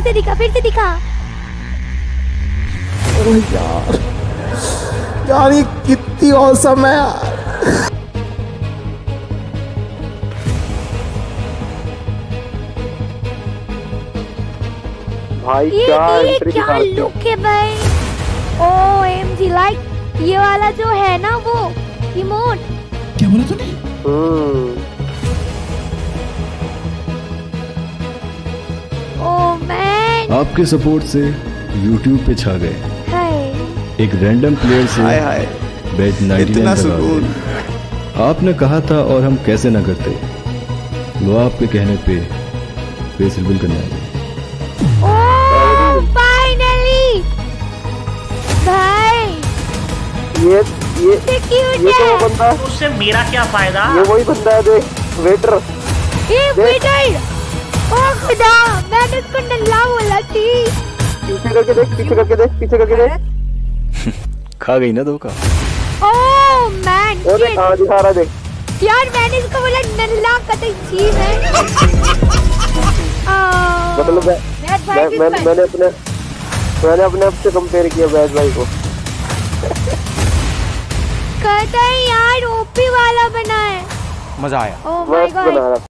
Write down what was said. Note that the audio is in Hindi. फिर से दिखा। ओ यार ये कितनी औसम है यार। भाई क्या लुक है भाई। OMG लाइक ये वाला जो है ना वो इमोट। क्या बोला तूने? Oh man. आपके सपोर्ट से YouTube पे छा गए। हाय। एक रैंडम प्लेयर से बैट 99 आपने कहा था और हम कैसे ना करते। वो आपके कहने पे फेस रिवील करने आए। ये तो वो बंदा उससे मेरा क्या फायदा। ये वही बंदा है देख वेटर। वेटर ओ खुदा मैंने इसको नल्ला बोला थी। पीछे करके देख खा गई ना धोखा। ओ मैन अरे कहां दिखा रहा देख यार मैंने इसको बोला नल्ला कतई जीव है। मतलब मैंने अपने आप से कंपेयर किया बैज भाई को। कहता है यार ओपी वाला बना है। मजा आया। Oh my God.